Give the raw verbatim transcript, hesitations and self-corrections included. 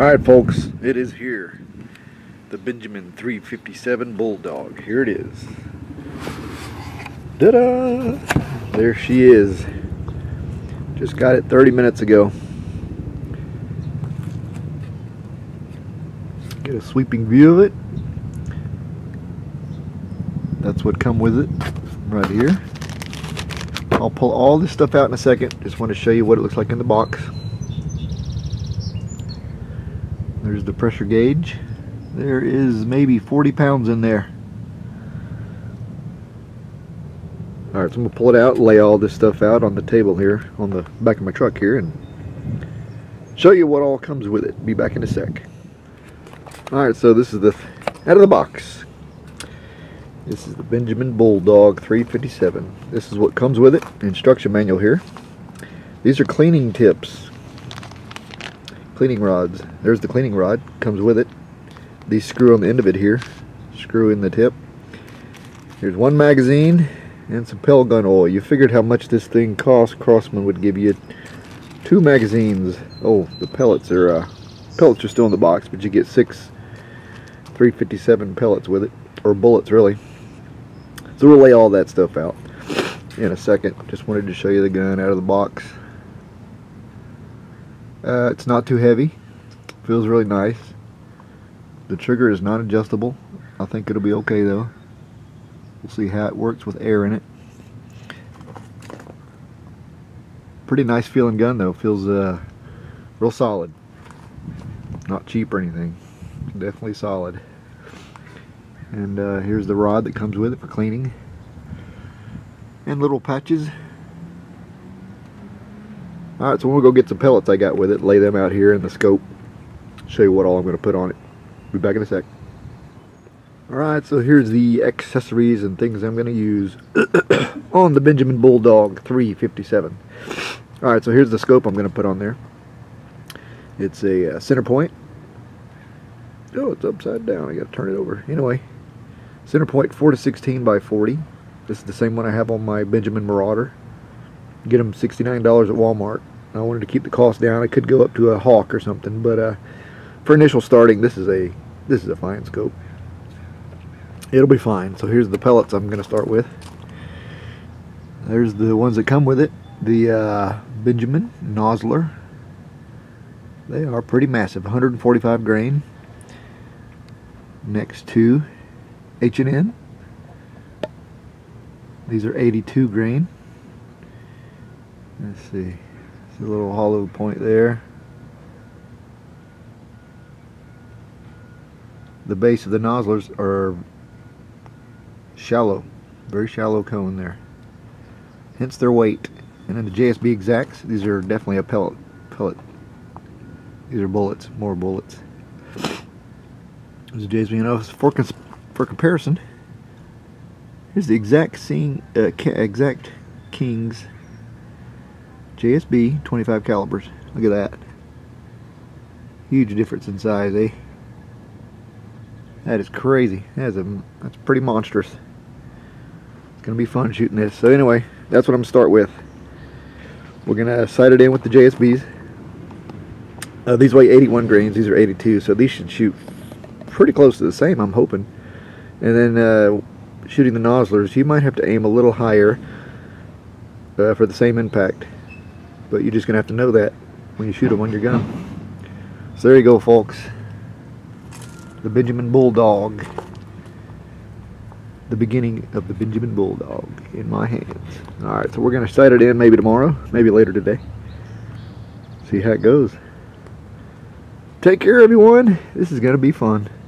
Alright folks, it is here. The Benjamin three fifty-seven Bulldog. Here it is. Ta-da! There she is. Just got it thirty minutes ago. Get a sweeping view of it. That's what come with it right here. I'll pull all this stuff out in a second. Just want to show you what it looks like in the box. There's the pressure gauge. There is maybe forty pounds in there. Alright, so I'm going to pull it out, lay all this stuff out on the table here, on the back of my truck here, and show you what all comes with it. Be back in a sec. Alright, so this is the, out of the box. This is the Benjamin Bulldog three fifty-seven. This is what comes with it, the instruction manual here. These are cleaning tips. Cleaning rods. There's the cleaning rod, comes with it. These screw on the end of it here. Screw in the tip. Here's one magazine and some Pell Gun Oil. You figured how much this thing cost. Crosman would give you two magazines. Oh, the pellets are uh, pellets are still in the box, but you get six three fifty-seven pellets with it, or bullets really. So we'll lay all that stuff out in a second. Just wanted to show you the gun out of the box. Uh, it's not too heavy. Feels really nice. The trigger is not adjustable. I think it'll be okay though. We'll see how it works with air in it. Pretty nice feeling gun though. Feels uh, real solid. Not cheap or anything. Definitely solid. And uh, here's the rod that comes with it for cleaning. And little patches. Alright, so we'll go get some pellets I got with it, lay them out here in the scope, show you what all I'm going to put on it. Be back in a sec. Alright, so here's the accessories and things I'm going to use on the Benjamin Bulldog three fifty-seven. Alright, so here's the scope I'm going to put on there. It's a uh, CenterPoint. Oh, it's upside down. I got to turn it over. Anyway, CenterPoint four to sixteen by forty. This is the same one I have on my Benjamin Marauder. Get them sixty-nine dollars at Walmart. I wanted to keep the cost down. I could go up to a Hawk or something, but uh, for initial starting, this is a this is a fine scope. It'll be fine. So here's the pellets I'm going to start with. There's the ones that come with it. The uh, Benjamin Nosler. They are pretty massive, one forty-five grain. Next to H and N. These are eighty-two grain. Let's see. It's a little hollow point there. The base of the Noslers are shallow, very shallow cone there, hence their weight. And then the J S B Exacts, these are definitely a pellet. pellet. These are bullets, more bullets. There's the J S B, you know, for, cons for comparison, here's the Exact, scene, uh, exact Kings J S B twenty-five calibers. Look at that. Huge difference in size, eh? That is crazy. That is a, that's pretty monstrous. It's going to be fun shooting this. So anyway, that's what I'm going to start with. We're going to sight it in with the J S Bs. Uh, these weigh eighty-one grains. These are eighty-two. So these should shoot pretty close to the same, I'm hoping. And then uh, shooting the Noslers, you might have to aim a little higher uh, for the same impact. But you're just going to have to know that when you shoot them on your gun. So there you go, folks. The Benjamin Bulldog, the beginning of the Benjamin Bulldog in my hands. Alright, so we're going to sight it in maybe tomorrow, maybe later today. See how it goes. Take care, everyone. This is going to be fun.